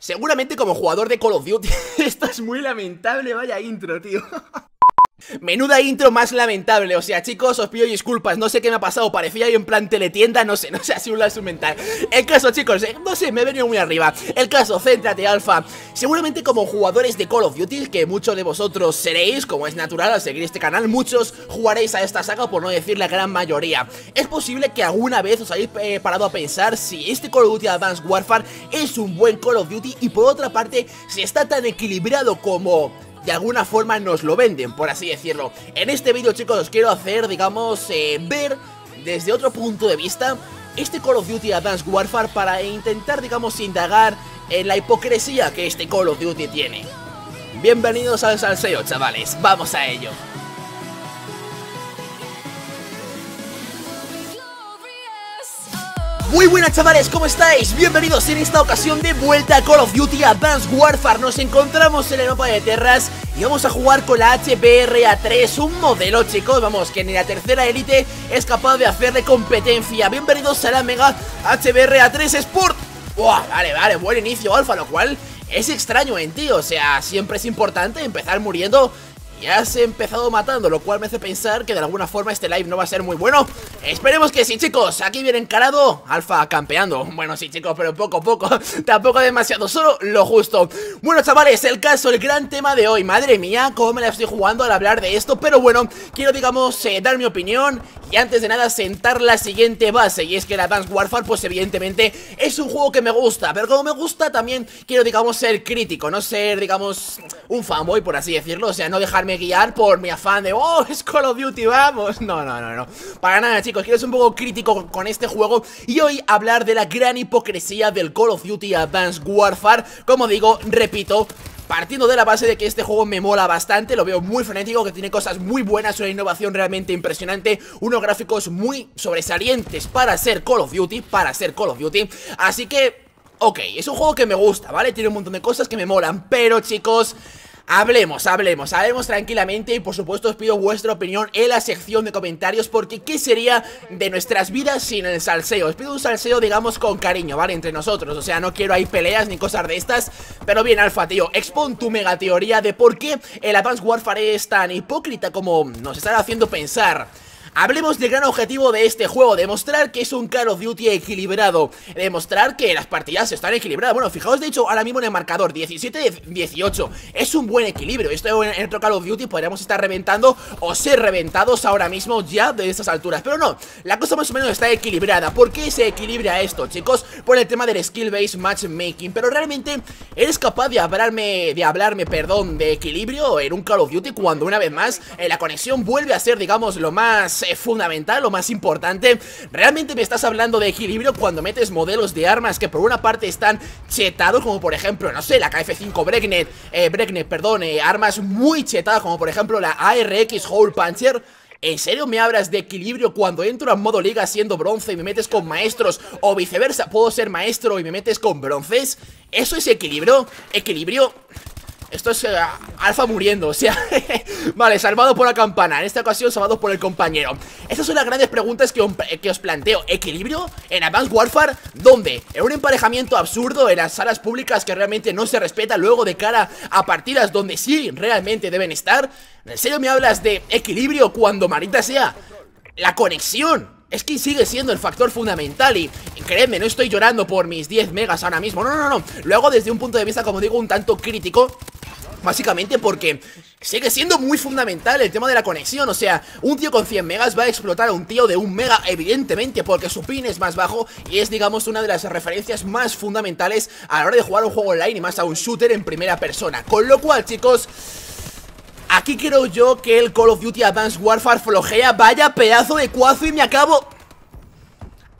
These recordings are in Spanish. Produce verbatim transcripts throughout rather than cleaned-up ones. Seguramente como jugador de Call of Duty. Esto es muy lamentable, vaya intro, tío. Menuda intro más lamentable, o sea, chicos, os pido disculpas, no sé qué me ha pasado, parecía yo en plan teletienda, no sé, no sé, ha sido un lapsus mental. El caso, chicos, eh, no sé, me he venido muy arriba. El caso, céntrate, alfa. Seguramente como jugadores de Call of Duty, que muchos de vosotros seréis, como es natural al seguir este canal, muchos jugaréis a esta saga, por no decir la gran mayoría. Es posible que alguna vez os hayáis eh, parado a pensar si este Call of Duty Advanced Warfare es un buen Call of Duty y por otra parte, si está tan equilibrado como... de alguna forma nos lo venden, por así decirlo. En este vídeo, chicos, os quiero hacer, digamos, eh, ver desde otro punto de vista este Call of Duty Advanced Warfare para intentar, digamos, indagar en la hipocresía que este Call of Duty tiene. Bienvenidos al salseo, chavales, vamos a ello. Muy buenas, chavales, ¿cómo estáis? Bienvenidos en esta ocasión de vuelta a Call of Duty Advanced Warfare. Nos encontramos en el mapa de Terras y vamos a jugar con la H B R A tres, un modelo, chicos, vamos, que ni la tercera élite es capaz de hacerle competencia. Bienvenidos a la mega H B R A tres Sport. Buah, vale, vale, buen inicio, alfa, lo cual es extraño en ti, o sea, siempre es importante empezar muriendo. Ya has empezado matando, lo cual me hace pensar que de alguna forma este live no va a ser muy bueno. Esperemos que sí, chicos. Aquí viene encarado, alfa campeando. Bueno, sí, chicos, pero poco a poco. Tampoco demasiado, solo lo justo. Bueno, chavales, el caso, el gran tema de hoy. Madre mía, cómo me la estoy jugando al hablar de esto. Pero bueno, quiero, digamos, eh, dar mi opinión y antes de nada sentar la siguiente base. Y es que el Advanced Warfare, pues evidentemente es un juego que me gusta, pero como me gusta también quiero, digamos, ser crítico, no ser, digamos, un fanboy, por así decirlo. O sea, no dejarme guiar por mi afán de oh, es Call of Duty, vamos. No, no, no, no. Para nada, chicos, quiero ser un poco crítico con este juego y hoy hablar de la gran hipocresía del Call of Duty Advanced Warfare. Como digo, repito, partiendo de la base de que este juego me mola bastante, lo veo muy frenético, que tiene cosas muy buenas, una innovación realmente impresionante, unos gráficos muy sobresalientes para ser Call of Duty, para ser Call of Duty. Así que, ok, es un juego que me gusta, ¿vale? Tiene un montón de cosas que me molan, pero chicos... Hablemos, hablemos, hablemos tranquilamente y por supuesto os pido vuestra opinión en la sección de comentarios porque ¿qué sería de nuestras vidas sin el salseo? Os pido un salseo, digamos, con cariño, ¿vale? Entre nosotros, o sea, no quiero ahí peleas ni cosas de estas, pero bien, alfa, tío, expon tu mega teoría de por qué el Advanced Warfare es tan hipócrita como nos están haciendo pensar. Hablemos del gran objetivo de este juego, demostrar que es un Call of Duty equilibrado, demostrar que las partidas están equilibradas. Bueno, fijaos de hecho ahora mismo en el marcador, diecisiete a dieciocho, es un buen equilibrio. Esto en otro Call of Duty podríamos estar reventando o ser reventados ahora mismo ya de estas alturas, pero no, la cosa más o menos está equilibrada. ¿Por qué se equilibra esto, chicos? Por el tema del skill based matchmaking. Pero realmente, ¿eres capaz de hablarme, de hablarme, perdón, de equilibrio en un Call of Duty cuando una vez más eh, la conexión vuelve a ser, digamos, lo más... es fundamental, lo más importante? Realmente me estás hablando de equilibrio cuando metes modelos de armas que por una parte están chetados, como por ejemplo, no sé, la K F cinco Breaknek, eh, Breaknek, perdón, eh, armas muy chetadas, como por ejemplo la A R X Hole Puncher. ¿En serio me hablas de equilibrio cuando entro en modo liga siendo bronce y me metes con maestros? O viceversa, puedo ser maestro y me metes con bronces. ¿Eso es equilibrio? Equilibrio... Esto es uh, alfa muriendo, o sea. Vale, salvado por la campana. En esta ocasión salvado por el compañero. Estas son las grandes preguntas que, que os planteo. ¿Equilibrio? ¿En Advanced Warfare? ¿Dónde? ¿En un emparejamiento absurdo? ¿En las salas públicas que realmente no se respeta luego de cara a partidas donde sí realmente deben estar? ¿En serio me hablas de equilibrio cuando maldita sea la conexión es que sigue siendo el factor fundamental? Y creedme, no estoy llorando por mis diez megas ahora mismo, no, no, no, lo hago desde un punto de vista, como digo, un tanto crítico, básicamente porque sigue siendo muy fundamental el tema de la conexión. O sea, un tío con cien megas va a explotar a un tío de un mega, evidentemente, porque su pin es más bajo y es, digamos, una de las referencias más fundamentales a la hora de jugar un juego online y más a un shooter en primera persona. Con lo cual, chicos, aquí creo yo que el Call of Duty Advanced Warfare flojea. Vaya pedazo de cuazo y me acabo...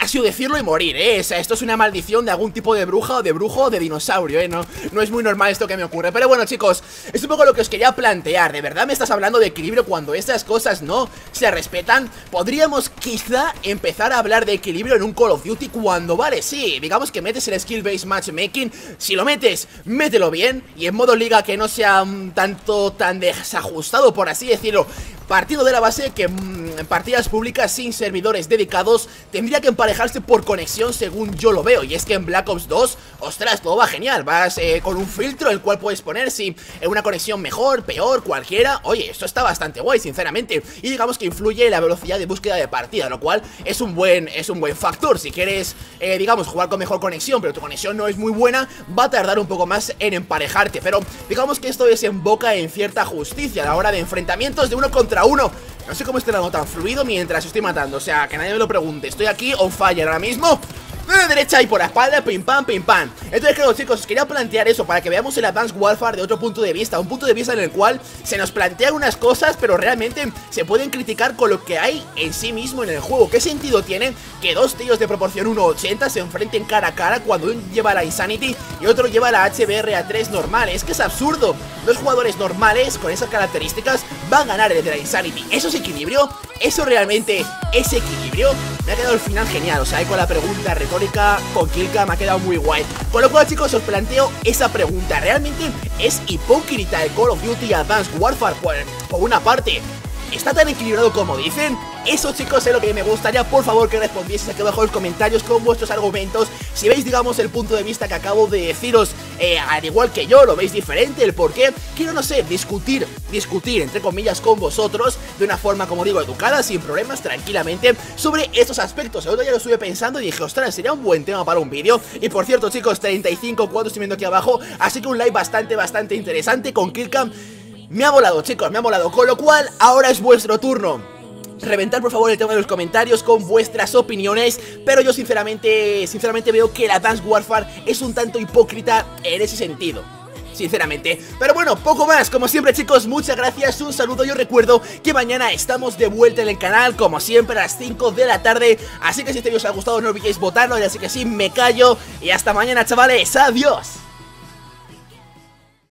Ha sido decirlo y morir, eh, o sea, esto es una maldición de algún tipo de bruja o de brujo o de dinosaurio, eh, no, no es muy normal esto que me ocurre. Pero bueno, chicos, es un poco lo que os quería plantear. ¿De verdad me estás hablando de equilibrio cuando estas cosas no se respetan? Podríamos quizá empezar a hablar de equilibrio en un Call of Duty cuando, vale, sí, digamos que metes el skill based matchmaking. Si lo metes, mételo bien y en modo liga que no sea un tanto tan desajustado, por así decirlo. Partido de la base que mmm, en partidas públicas sin servidores dedicados tendría que emparejarse por conexión, según yo lo veo. Y es que en Black Ops dos, ostras, todo va genial. Vas eh, con un filtro el cual puedes poner si eh, una conexión mejor, peor, cualquiera. Oye, esto está bastante guay, sinceramente. Y digamos que influye la velocidad de búsqueda de partida, lo cual es un buen, es un buen factor. Si quieres, eh, digamos, jugar con mejor conexión, pero tu conexión no es muy buena, va a tardar un poco más en emparejarte. Pero digamos que esto desemboca en cierta justicia a la hora de enfrentamientos de uno contra uno. No sé cómo estoy dando tan fluido mientras estoy matando, o sea, que nadie me lo pregunte. Estoy aquí on fire ahora mismo. De la derecha y por la espalda, pim pam, pim pam. Entonces creo, chicos, os quería plantear eso para que veamos el Advanced Warfare de otro punto de vista. Un punto de vista en el cual se nos plantean unas cosas, pero realmente se pueden criticar con lo que hay en sí mismo en el juego. ¿Qué sentido tiene que dos tíos de proporción uno ochenta se enfrenten cara a cara cuando uno lleva la Insanity y otro lleva la H B R A tres normal? Es que es absurdo. Dos jugadores normales con esas características van a ganar el de la Insanity. ¿Eso es equilibrio? ¿Eso realmente es equilibrio? Me ha quedado el final genial, o sea, con la pregunta retórica con Kilka me ha quedado muy guay. Con lo cual, chicos, os planteo esa pregunta. ¿Realmente es hipócrita el Call of Duty Advanced Warfare? Por una parte, ¿está tan equilibrado como dicen? Eso, chicos, es lo que me gustaría, por favor, que respondieseis aquí abajo en los comentarios con vuestros argumentos. Si veis, digamos, el punto de vista que acabo de deciros, eh, al igual que yo, lo veis diferente, el por qué. Quiero, no sé, discutir, discutir, entre comillas, con vosotros, de una forma, como digo, educada, sin problemas, tranquilamente, sobre estos aspectos. El otro día lo estuve pensando y dije, ostras, sería un buen tema para un vídeo. Y, por cierto, chicos, treinta y cinco cuatro estoy viendo aquí abajo, así que un like bastante, bastante interesante con Killcam. Me ha volado, chicos, me ha volado, con lo cual ahora es vuestro turno. Reventar, por favor, el tema de los comentarios con vuestras opiniones. Pero yo sinceramente, sinceramente veo que el Advanced Warfare es un tanto hipócrita en ese sentido, sinceramente. Pero bueno, poco más, como siempre, chicos, muchas gracias, un saludo. Yo recuerdo que mañana estamos de vuelta en el canal, como siempre, a las cinco de la tarde. Así que si este vídeo os ha gustado, no olvidéis votarlo. Y así que sí, me callo y hasta mañana, chavales, adiós.